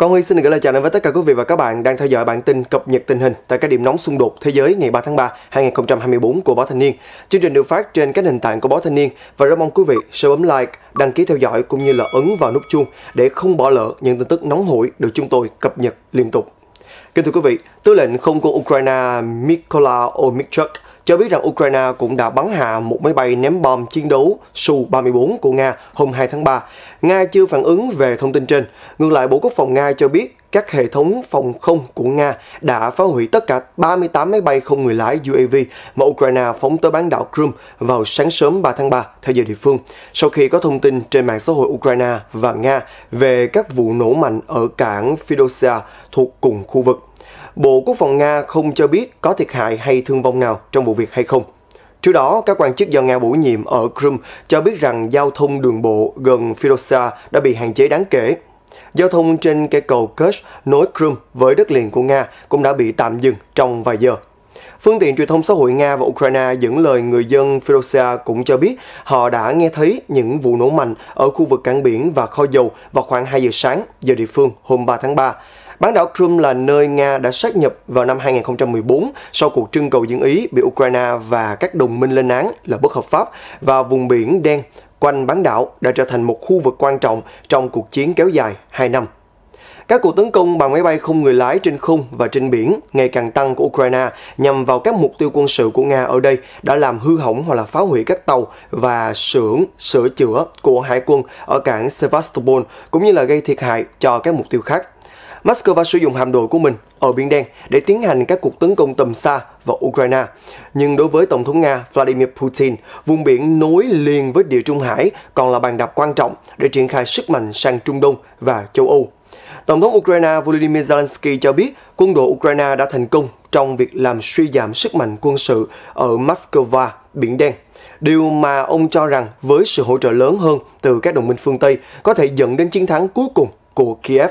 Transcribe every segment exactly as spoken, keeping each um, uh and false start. Quang Huy xin được gửi lời chào đến với tất cả quý vị và các bạn đang theo dõi bản tin cập nhật tình hình tại các điểm nóng xung đột thế giới ngày ba tháng ba hai nghìn không trăm hai mươi bốn của Báo Thanh Niên. Chương trình được phát trên các nền tảng của Báo Thanh Niên và rất mong quý vị sẽ bấm like, đăng ký theo dõi cũng như là ấn vào nút chuông để không bỏ lỡ những tin tức nóng hổi được chúng tôi cập nhật liên tục. Kính thưa quý vị, Tư lệnh Không quân Ukraine Mykola Omelchuk cho biết rằng Ukraine cũng đã bắn hạ một máy bay ném bom chiến đấu su ba mươi bốn của Nga hôm hai tháng ba. Nga chưa phản ứng về thông tin trên. Ngược lại, Bộ Quốc phòng Nga cho biết các hệ thống phòng không của Nga đã phá hủy tất cả ba mươi tám máy bay không người lái u a vê mà Ukraine phóng tới bán đảo Crimea vào sáng sớm ba tháng ba theo giờ địa phương, sau khi có thông tin trên mạng xã hội Ukraine và Nga về các vụ nổ mạnh ở cảng Feodosia thuộc cùng khu vực. Bộ Quốc phòng Nga không cho biết có thiệt hại hay thương vong nào trong vụ việc hay không. Trước đó, các quan chức do Nga bổ nhiệm ở Crimea cho biết rằng giao thông đường bộ gần Feodosia đã bị hạn chế đáng kể. Giao thông trên cây cầu Kerch nối Crimea với đất liền của Nga cũng đã bị tạm dừng trong vài giờ. Phương tiện truyền thông xã hội Nga và Ukraine dẫn lời người dân Feodosia cũng cho biết họ đã nghe thấy những vụ nổ mạnh ở khu vực cảng biển và kho dầu vào khoảng hai giờ sáng giờ địa phương hôm ba tháng ba. Bán đảo Crimea là nơi Nga đã sát nhập vào năm hai nghìn không trăm mười bốn sau cuộc trưng cầu dân Ý bị Ukraine và các đồng minh lên án là bất hợp pháp, và vùng biển đen quanh bán đảo đã trở thành một khu vực quan trọng trong cuộc chiến kéo dài hai năm. Các cuộc tấn công bằng máy bay không người lái trên không và trên biển ngày càng tăng của Ukraine nhằm vào các mục tiêu quân sự của Nga ở đây đã làm hư hỏng hoặc là phá hủy các tàu và xưởng sửa chữa của hải quân ở cảng Sevastopol, cũng như là gây thiệt hại cho các mục tiêu khác. Moscow sử dụng hạm đội của mình ở Biển Đen để tiến hành các cuộc tấn công tầm xa vào Ukraine. Nhưng đối với Tổng thống Nga Vladimir Putin, vùng biển nối liền với Địa Trung Hải còn là bàn đạp quan trọng để triển khai sức mạnh sang Trung Đông và châu Âu. Tổng thống Ukraine Volodymyr Zelensky cho biết quân đội Ukraine đã thành công trong việc làm suy giảm sức mạnh quân sự ở Moscow, Biển Đen. Điều mà ông cho rằng với sự hỗ trợ lớn hơn từ các đồng minh phương Tây có thể dẫn đến chiến thắng cuối cùng của Kiev.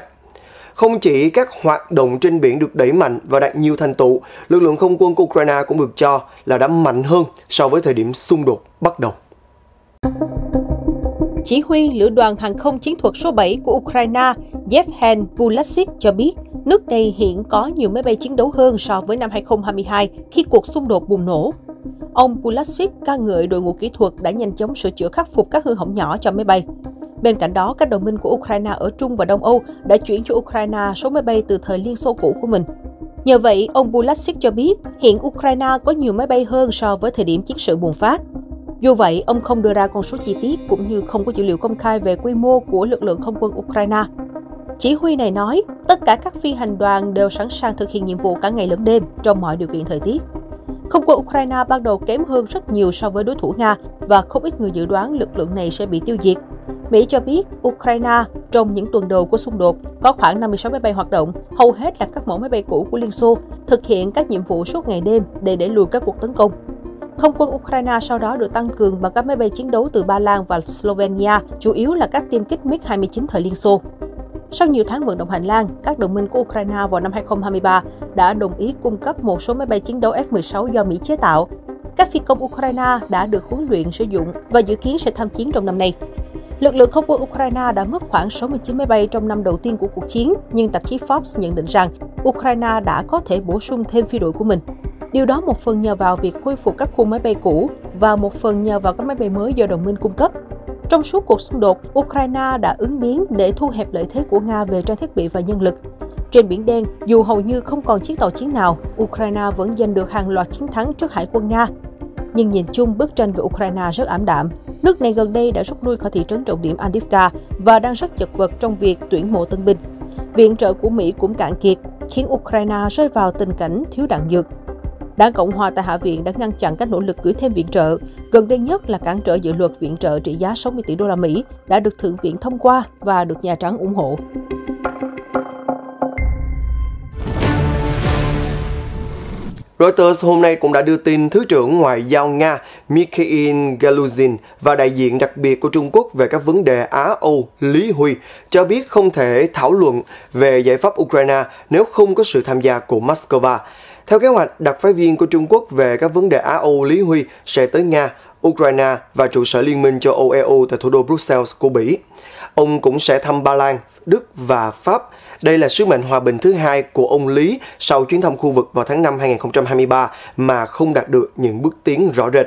Không chỉ các hoạt động trên biển được đẩy mạnh và đạt nhiều thành tựu, lực lượng không quân của Ukraine cũng được cho là đã mạnh hơn so với thời điểm xung đột bắt đầu. Chỉ huy Lữ đoàn Hàng không Chiến thuật số bảy của Ukraine Yevhen Bulashyk cho biết nước này hiện có nhiều máy bay chiến đấu hơn so với năm hai nghìn không trăm hai mươi hai khi cuộc xung đột bùng nổ. Ông Bulashyk ca ngợi đội ngũ kỹ thuật đã nhanh chóng sửa chữa khắc phục các hư hỏng nhỏ cho máy bay. Bên cạnh đó, các đồng minh của Ukraine ở Trung và Đông Âu đã chuyển cho Ukraine số máy bay từ thời Liên Xô cũ của mình. Nhờ vậy, ông Bulatsik cho biết hiện Ukraine có nhiều máy bay hơn so với thời điểm chiến sự bùng phát. Dù vậy, ông không đưa ra con số chi tiết cũng như không có dữ liệu công khai về quy mô của lực lượng không quân Ukraine. Chỉ huy này nói, tất cả các phi hành đoàn đều sẵn sàng thực hiện nhiệm vụ cả ngày lẫn đêm trong mọi điều kiện thời tiết. Không quân Ukraine ban đầu kém hơn rất nhiều so với đối thủ Nga và không ít người dự đoán lực lượng này sẽ bị tiêu diệt. Mỹ cho biết Ukraine trong những tuần đầu của xung đột có khoảng năm mươi sáu máy bay hoạt động, hầu hết là các mẫu máy bay cũ của Liên Xô, thực hiện các nhiệm vụ suốt ngày đêm để đẩy lùi các cuộc tấn công. Không quân Ukraine sau đó được tăng cường bằng các máy bay chiến đấu từ Ba Lan và Slovenia, chủ yếu là các tiêm kích mig hai mươi chín thời Liên Xô. Sau nhiều tháng vận động hành lang, các đồng minh của Ukraine vào năm hai nghìn không trăm hai mươi ba đã đồng ý cung cấp một số máy bay chiến đấu F mười sáu do Mỹ chế tạo. Các phi công Ukraine đã được huấn luyện sử dụng và dự kiến sẽ tham chiến trong năm nay. Lực lượng không quân Ukraine đã mất khoảng sáu mươi chín máy bay trong năm đầu tiên của cuộc chiến, nhưng tạp chí Forbes nhận định rằng Ukraine đã có thể bổ sung thêm phi đội của mình. Điều đó một phần nhờ vào việc khôi phục các khu máy bay cũ và một phần nhờ vào các máy bay mới do đồng minh cung cấp. Trong suốt cuộc xung đột, Ukraine đã ứng biến để thu hẹp lợi thế của Nga về trang thiết bị và nhân lực. Trên Biển Đen, dù hầu như không còn chiếc tàu chiến nào, Ukraine vẫn giành được hàng loạt chiến thắng trước hải quân Nga. Nhưng nhìn chung, bức tranh về Ukraine rất ảm đạm. Nước này gần đây đã rút lui khỏi thị trấn trọng điểm Avdiivka và đang rất chật vật trong việc tuyển mộ tân binh. Viện trợ của Mỹ cũng cạn kiệt, khiến Ukraine rơi vào tình cảnh thiếu đạn dược. Đảng Cộng hòa tại Hạ viện đã ngăn chặn các nỗ lực gửi thêm viện trợ, gần đây nhất là cản trở dự luật viện trợ trị giá sáu mươi tỷ đô la Mỹ đã được Thượng viện thông qua và được Nhà Trắng ủng hộ. Reuters hôm nay cũng đã đưa tin Thứ trưởng Ngoại giao Nga Mikhail Galuzin và đại diện đặc biệt của Trung Quốc về các vấn đề Á-Âu Lý Huy cho biết không thể thảo luận về giải pháp Ukraine nếu không có sự tham gia của Moscow. Theo kế hoạch, đặc phái viên của Trung Quốc về các vấn đề Á-Âu Lý Huy sẽ tới Nga, Ukraine và trụ sở Liên minh châu Âu E U tại thủ đô Brussels của Bỉ. ông cũng sẽ thăm Ba Lan, Đức và Pháp. Đây là sứ mệnh hòa bình thứ hai của ông Lý sau chuyến thăm khu vực vào tháng năm hai nghìn không trăm hai mươi ba mà không đạt được những bước tiến rõ rệt.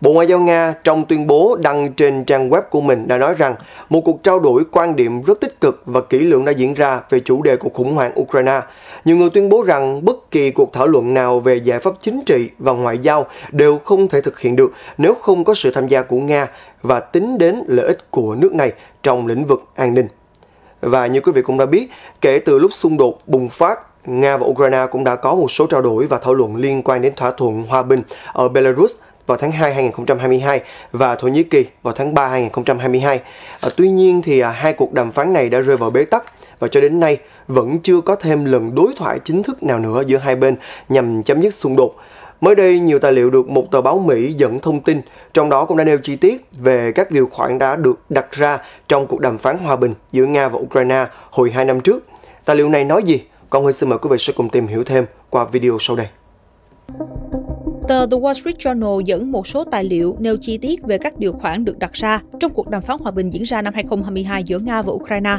Bộ Ngoại giao Nga trong tuyên bố đăng trên trang web của mình đã nói rằng một cuộc trao đổi quan điểm rất tích cực và kỹ lưỡng đã diễn ra về chủ đề của khủng hoảng Ukraine. Nhiều người tuyên bố rằng bất kỳ cuộc thảo luận nào về giải pháp chính trị và ngoại giao đều không thể thực hiện được nếu không có sự tham gia của Nga và tính đến lợi ích của nước này trong lĩnh vực an ninh. Và như quý vị cũng đã biết, kể từ lúc xung đột bùng phát, Nga và Ukraine cũng đã có một số trao đổi và thảo luận liên quan đến thỏa thuận hòa bình ở Belarus vào tháng hai hai nghìn không trăm hai mươi hai và Thổ Nhĩ Kỳ vào tháng ba hai nghìn không trăm hai mươi hai. À, tuy nhiên thì à, hai cuộc đàm phán này đã rơi vào bế tắc và cho đến nay vẫn chưa có thêm lần đối thoại chính thức nào nữa giữa hai bên nhằm chấm dứt xung đột. Mới đây, nhiều tài liệu được một tờ báo Mỹ dẫn thông tin, trong đó cũng đã nêu chi tiết về các điều khoản đã được đặt ra trong cuộc đàm phán hòa bình giữa Nga và Ukraine hồi hai năm trước. Tài liệu này nói gì? Còn Huy xin mời quý vị sẽ cùng tìm hiểu thêm qua video sau đây. Tờ The Wall Street Journal dẫn một số tài liệu nêu chi tiết về các điều khoản được đặt ra trong cuộc đàm phán hòa bình diễn ra năm hai nghìn không trăm hai mươi hai giữa Nga và Ukraine.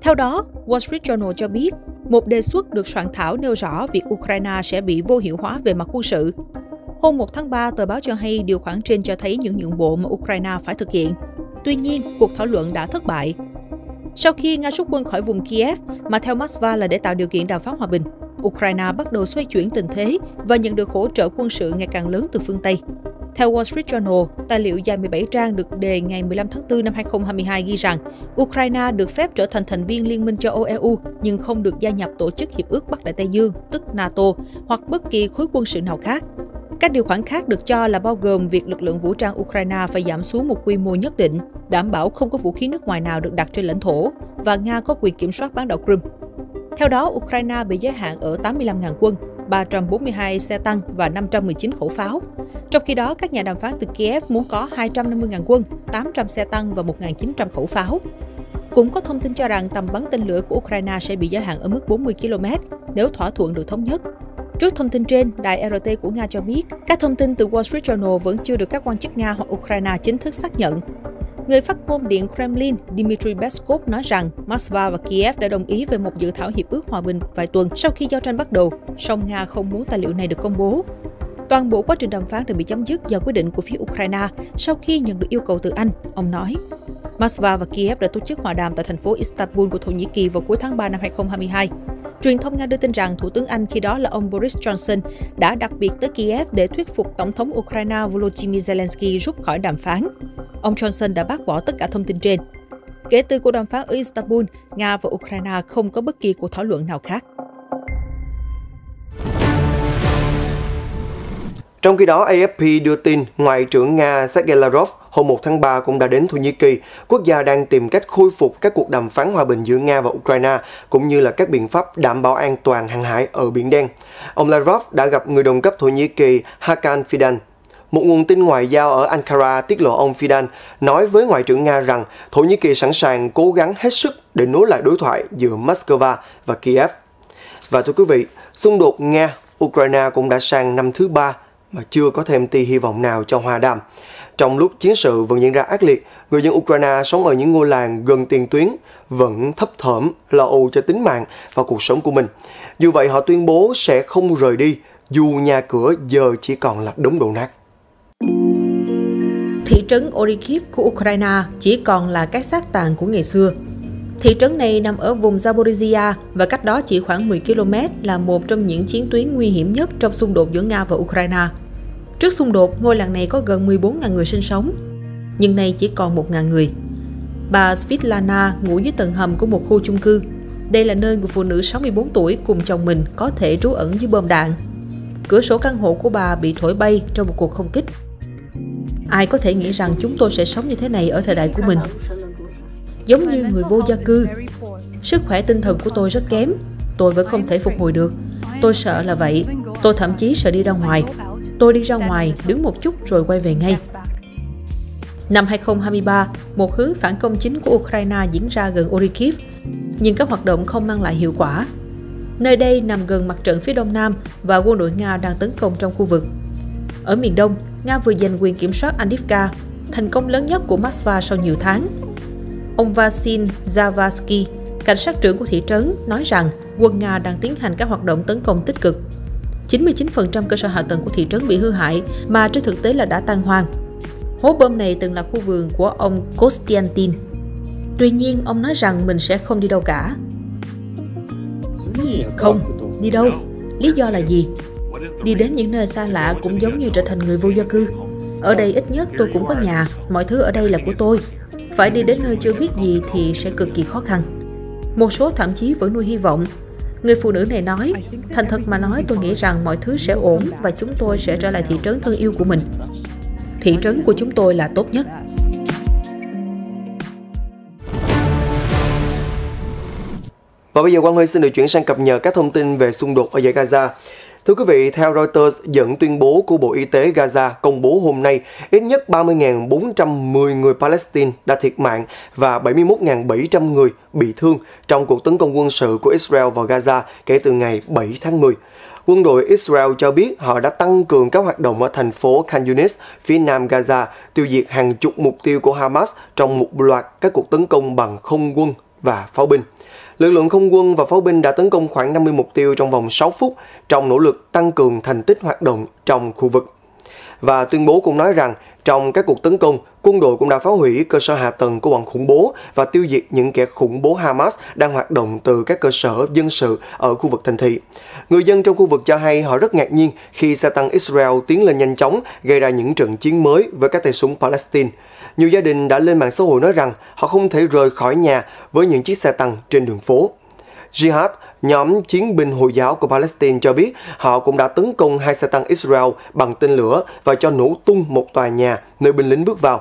Theo đó, Wall Street Journal cho biết, một đề xuất được soạn thảo nêu rõ việc Ukraine sẽ bị vô hiệu hóa về mặt quân sự. Hôm một tháng ba, tờ báo cho hay điều khoản trên cho thấy những nhượng bộ mà Ukraine phải thực hiện. Tuy nhiên, cuộc thảo luận đã thất bại sau khi Nga rút quân khỏi vùng Kiev, mà theo Moscow là để tạo điều kiện đàm phán hòa bình. Ukraine bắt đầu xoay chuyển tình thế và nhận được hỗ trợ quân sự ngày càng lớn từ phương Tây. Theo Wall Street Journal, tài liệu dài mười bảy trang được đề ngày mười lăm tháng tư năm hai nghìn không trăm hai mươi hai ghi rằng Ukraine được phép trở thành thành viên Liên minh châu Âu-e u nhưng không được gia nhập Tổ chức Hiệp ước Bắc Đại Tây Dương, tức NATO, hoặc bất kỳ khối quân sự nào khác. Các điều khoản khác được cho là bao gồm việc lực lượng vũ trang Ukraine phải giảm xuống một quy mô nhất định, đảm bảo không có vũ khí nước ngoài nào được đặt trên lãnh thổ, và Nga có quyền kiểm soát bán đảo Crimea. Theo đó, Ukraine bị giới hạn ở tám mươi lăm nghìn quân, ba trăm bốn mươi hai xe tăng và năm trăm mười chín khẩu pháo. Trong khi đó, các nhà đàm phán từ Kiev muốn có hai trăm năm mươi nghìn quân, tám trăm xe tăng và một nghìn chín trăm khẩu pháo. Cũng có thông tin cho rằng tầm bắn tên lửa của Ukraine sẽ bị giới hạn ở mức bốn mươi ki lô mét nếu thỏa thuận được thống nhất. Trước thông tin trên, đài rờ tê của Nga cho biết, các thông tin từ Wall Street Journal vẫn chưa được các quan chức Nga hoặc Ukraine chính thức xác nhận. Người phát ngôn Điện Kremlin Dmitry Peskov nói rằng Moscow và Kiev đã đồng ý về một dự thảo hiệp ước hòa bình vài tuần sau khi giao tranh bắt đầu, song Nga không muốn tài liệu này được công bố. Toàn bộ quá trình đàm phán đã bị chấm dứt do quyết định của phía Ukraine sau khi nhận được yêu cầu từ Anh, ông nói. Moscow và Kiev đã tổ chức hòa đàm tại thành phố Istanbul của Thổ Nhĩ Kỳ vào cuối tháng ba năm hai nghìn không trăm hai mươi hai. Truyền thông Nga đưa tin rằng Thủ tướng Anh khi đó là ông Boris Johnson đã đặc biệt tới Kiev để thuyết phục Tổng thống Ukraine Volodymyr Zelensky rút khỏi đàm phán. Ông Johnson đã bác bỏ tất cả thông tin trên. Kể từ cuộc đàm phán ở Istanbul, Nga và Ukraine không có bất kỳ cuộc thảo luận nào khác. Trong khi đó, a ép pê đưa tin Ngoại trưởng Nga Sergei Lavrov hôm một tháng ba cũng đã đến Thổ Nhĩ Kỳ, quốc gia đang tìm cách khôi phục các cuộc đàm phán hòa bình giữa Nga và Ukraine, cũng như là các biện pháp đảm bảo an toàn hàng hải ở Biển Đen. Ông Lavrov đã gặp người đồng cấp Thổ Nhĩ Kỳ Hakan Fidan. Một nguồn tin ngoại giao ở Ankara tiết lộ ông Fidan nói với Ngoại trưởng Nga rằng Thổ Nhĩ Kỳ sẵn sàng cố gắng hết sức để nối lại đối thoại giữa Moscow và Kiev. Và thưa quý vị, xung đột Nga-Ukraine cũng đã sang năm thứ ba mà chưa có thêm tia hy vọng nào cho hòa đàm. Trong lúc chiến sự vẫn diễn ra ác liệt, người dân Ukraine sống ở những ngôi làng gần tiền tuyến vẫn thấp thỏm lo âu cho tính mạng và cuộc sống của mình. Dù vậy, họ tuyên bố sẽ không rời đi, dù nhà cửa giờ chỉ còn là đống đổ nát. Thị trấn Orikhiv của Ukraine chỉ còn là cái xác tàn của ngày xưa. Thị trấn này nằm ở vùng Zaporizhia và cách đó chỉ khoảng mười ki lô mét là một trong những chiến tuyến nguy hiểm nhất trong xung đột giữa Nga và Ukraine. Trước xung đột, ngôi làng này có gần mười bốn nghìn người sinh sống, nhưng nay chỉ còn một nghìn người. Bà Svitlana ngủ dưới tầng hầm của một khu chung cư. Đây là nơi người phụ nữ sáu mươi bốn tuổi cùng chồng mình có thể trú ẩn dưới bom đạn. Cửa sổ căn hộ của bà bị thổi bay trong một cuộc không kích. Ai có thể nghĩ rằng chúng tôi sẽ sống như thế này ở thời đại của mình? Giống như người vô gia cư. Sức khỏe tinh thần của tôi rất kém. Tôi vẫn không thể phục hồi được. Tôi sợ là vậy. Tôi thậm chí sợ đi ra ngoài. Tôi đi ra ngoài, đứng một chút rồi quay về ngay. Năm hai nghìn không trăm hai mươi ba, một hướng phản công chính của Ukraine diễn ra gần Orikhiv, nhưng các hoạt động không mang lại hiệu quả. Nơi đây nằm gần mặt trận phía đông nam và quân đội Nga đang tấn công trong khu vực. Ở miền đông, Nga vừa giành quyền kiểm soát Avdiivka, thành công lớn nhất của Moscow sau nhiều tháng. Ông Vasil Zavarsky, cảnh sát trưởng của thị trấn, nói rằng quân Nga đang tiến hành các hoạt động tấn công tích cực. chín mươi chín phần trăm cơ sở hạ tầng của thị trấn bị hư hại, mà trên thực tế là đã tan hoang. Hố bom này từng là khu vườn của ông Kostiantin. Tuy nhiên, ông nói rằng mình sẽ không đi đâu cả. Không, đi đâu? Lý do là gì? Đi đến những nơi xa lạ cũng giống như trở thành người vô gia cư. Ở đây ít nhất tôi cũng có nhà, mọi thứ ở đây là của tôi. Phải đi đến nơi chưa biết gì thì sẽ cực kỳ khó khăn. Một số thậm chí vẫn nuôi hy vọng. Người phụ nữ này nói, thành thật mà nói tôi nghĩ rằng mọi thứ sẽ ổn và chúng tôi sẽ trở lại thị trấn thân yêu của mình. Thị trấn của chúng tôi là tốt nhất. Và bây giờ Quang Huy xin được chuyển sang cập nhật các thông tin về xung đột ở giải Gaza. Thưa quý vị, theo Reuters dẫn tuyên bố của Bộ Y tế Gaza công bố hôm nay, ít nhất ba mươi nghìn bốn trăm mười người Palestine đã thiệt mạng và bảy mươi mốt nghìn bảy trăm người bị thương trong cuộc tấn công quân sự của Israel vào Gaza kể từ ngày bảy tháng mười. Quân đội Israel cho biết họ đã tăng cường các hoạt động ở thành phố Khan Yunis, phía nam Gaza, tiêu diệt hàng chục mục tiêu của Hamas trong một loạt các cuộc tấn công bằng không quân và pháo binh. Lực lượng không quân và pháo binh đã tấn công khoảng năm mươi mục tiêu trong vòng sáu phút trong nỗ lực tăng cường thành tích hoạt động trong khu vực. Và tuyên bố cũng nói rằng, trong các cuộc tấn công, quân đội cũng đã phá hủy cơ sở hạ tầng của bọn khủng bố và tiêu diệt những kẻ khủng bố Hamas đang hoạt động từ các cơ sở dân sự ở khu vực thành thị. Người dân trong khu vực cho hay họ rất ngạc nhiên khi xe tăng Israel tiến lên nhanh chóng, gây ra những trận chiến mới với các tay súng Palestine. Nhiều gia đình đã lên mạng xã hội nói rằng họ không thể rời khỏi nhà với những chiếc xe tăng trên đường phố. Jihad, nhóm chiến binh Hồi giáo của Palestine cho biết họ cũng đã tấn công hai xe tăng Israel bằng tên lửa và cho nổ tung một tòa nhà nơi binh lính bước vào.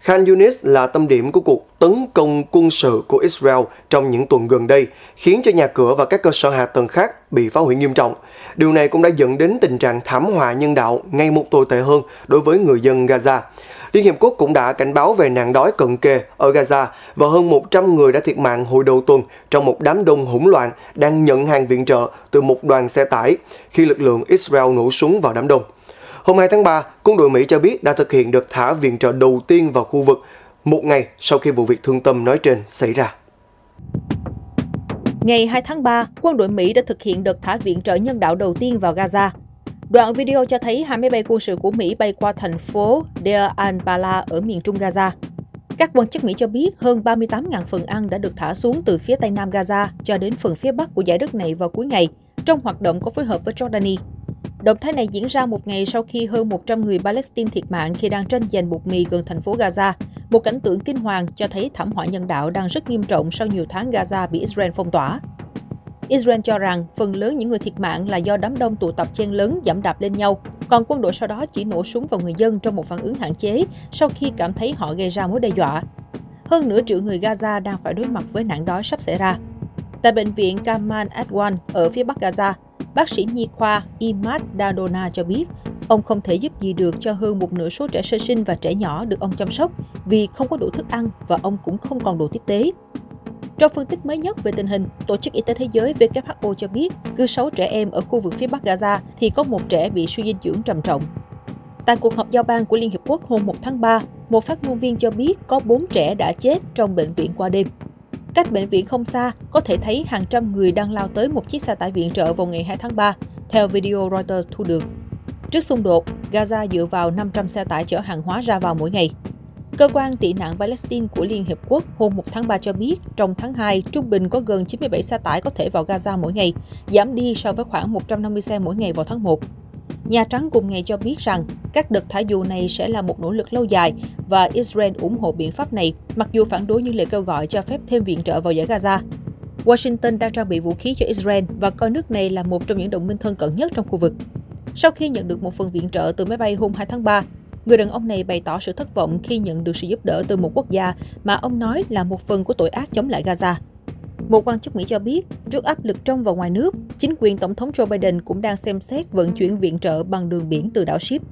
Khan Yunis là tâm điểm của cuộc tấn công quân sự của Israel trong những tuần gần đây, khiến cho nhà cửa và các cơ sở hạ tầng khác bị phá hủy nghiêm trọng. Điều này cũng đã dẫn đến tình trạng thảm họa nhân đạo ngày một tồi tệ hơn đối với người dân Gaza. Liên Hiệp Quốc cũng đã cảnh báo về nạn đói cận kề ở Gaza và hơn một trăm người đã thiệt mạng hồi đầu tuần trong một đám đông hỗn loạn đang nhận hàng viện trợ từ một đoàn xe tải khi lực lượng Israel nổ súng vào đám đông. Hôm hai tháng ba, quân đội Mỹ cho biết đã thực hiện đợt thả viện trợ đầu tiên vào khu vực một ngày sau khi vụ việc thương tâm nói trên xảy ra. Ngày hai tháng ba, quân đội Mỹ đã thực hiện đợt thả viện trợ nhân đạo đầu tiên vào Gaza. Đoạn video cho thấy hai máy bay quân sự của Mỹ bay qua thành phố Deir al-Balah ở miền trung Gaza. Các quan chức Mỹ cho biết hơn ba mươi tám nghìn phần ăn đã được thả xuống từ phía tây nam Gaza cho đến phần phía bắc của dải đất này vào cuối ngày, trong hoạt động có phối hợp với Jordani. Động thái này diễn ra một ngày sau khi hơn một trăm người Palestine thiệt mạng khi đang tranh giành bột mì gần thành phố Gaza, một cảnh tượng kinh hoàng cho thấy thảm họa nhân đạo đang rất nghiêm trọng sau nhiều tháng Gaza bị Israel phong tỏa. Israel cho rằng phần lớn những người thiệt mạng là do đám đông tụ tập chen lấn giẫm đạp lên nhau, còn quân đội sau đó chỉ nổ súng vào người dân trong một phản ứng hạn chế sau khi cảm thấy họ gây ra mối đe dọa. Hơn nửa triệu người Gaza đang phải đối mặt với nạn đói sắp xảy ra. Tại bệnh viện Kamal Adwan ở phía bắc Gaza, bác sĩ nhi khoa Imad Dadona cho biết ông không thể giúp gì được cho hơn một nửa số trẻ sơ sinh và trẻ nhỏ được ông chăm sóc vì không có đủ thức ăn và ông cũng không còn đồ tiếp tế. Trong phân tích mới nhất về tình hình, Tổ chức Y tế Thế giới W H O cho biết cứ sáu trẻ em ở khu vực phía bắc Gaza thì có một trẻ bị suy dinh dưỡng trầm trọng. Tại cuộc họp giao ban của Liên Hiệp Quốc hôm một tháng ba, một phát ngôn viên cho biết có bốn trẻ đã chết trong bệnh viện qua đêm. Cách bệnh viện không xa, có thể thấy hàng trăm người đang lao tới một chiếc xe tải viện trợ vào ngày hai tháng ba, theo video Reuters thu được. Trước xung đột, Gaza dựa vào năm trăm xe tải chở hàng hóa ra vào mỗi ngày. Cơ quan tị nạn Palestine của Liên Hiệp Quốc hôm một tháng ba cho biết trong tháng hai, trung bình có gần chín mươi bảy xe tải có thể vào Gaza mỗi ngày, giảm đi so với khoảng một trăm năm mươi xe mỗi ngày vào tháng một. Nhà Trắng cùng ngày cho biết rằng các đợt thả dù này sẽ là một nỗ lực lâu dài và Israel ủng hộ biện pháp này, mặc dù phản đối những lời kêu gọi cho phép thêm viện trợ vào giải Gaza. Washington đang trang bị vũ khí cho Israel và coi nước này là một trong những đồng minh thân cận nhất trong khu vực. Sau khi nhận được một phần viện trợ từ máy bay hôm hai tháng ba, người đàn ông này bày tỏ sự thất vọng khi nhận được sự giúp đỡ từ một quốc gia mà ông nói là một phần của tội ác chống lại Gaza. Một quan chức Mỹ cho biết, trước áp lực trong và ngoài nước, chính quyền Tổng thống Joe Biden cũng đang xem xét vận chuyển viện trợ bằng đường biển từ đảo Ship.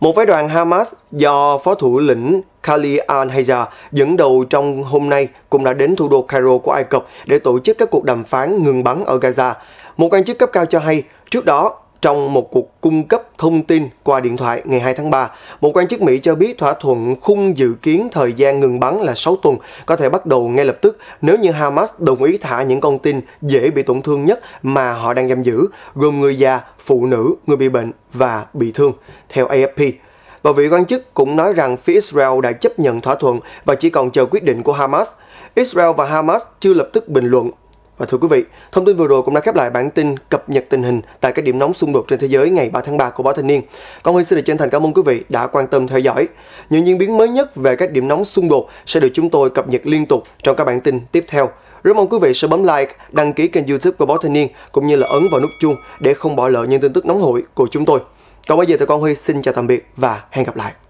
Một phái đoàn Hamas do phó thủ lĩnh Khalil al-Hayya dẫn đầu trong hôm nay cũng đã đến thủ đô Cairo của Ai Cập để tổ chức các cuộc đàm phán ngừng bắn ở Gaza. Một quan chức cấp cao cho hay, trước đó, Trong một cuộc cung cấp thông tin qua điện thoại ngày hai tháng ba, một quan chức Mỹ cho biết thỏa thuận khung dự kiến thời gian ngừng bắn là sáu tuần, có thể bắt đầu ngay lập tức nếu như Hamas đồng ý thả những con tin dễ bị tổn thương nhất mà họ đang giam giữ, gồm người già, phụ nữ, người bị bệnh và bị thương, theo A F P. Và vị quan chức cũng nói rằng phía Israel đã chấp nhận thỏa thuận và chỉ còn chờ quyết định của Hamas. Israel và Hamas chưa lập tức bình luận. Và thưa quý vị, thông tin vừa rồi cũng đã khép lại bản tin cập nhật tình hình tại các điểm nóng xung đột trên thế giới ngày ba tháng ba của Báo Thanh Niên. Còn Huy xin được chân thành cảm ơn quý vị đã quan tâm theo dõi. Những diễn biến mới nhất về các điểm nóng xung đột sẽ được chúng tôi cập nhật liên tục trong các bản tin tiếp theo. Rất mong quý vị sẽ bấm like, đăng ký kênh YouTube của Báo Thanh Niên cũng như là ấn vào nút chuông để không bỏ lỡ những tin tức nóng hổi của chúng tôi. Còn bây giờ thì con Huy xin chào tạm biệt và hẹn gặp lại.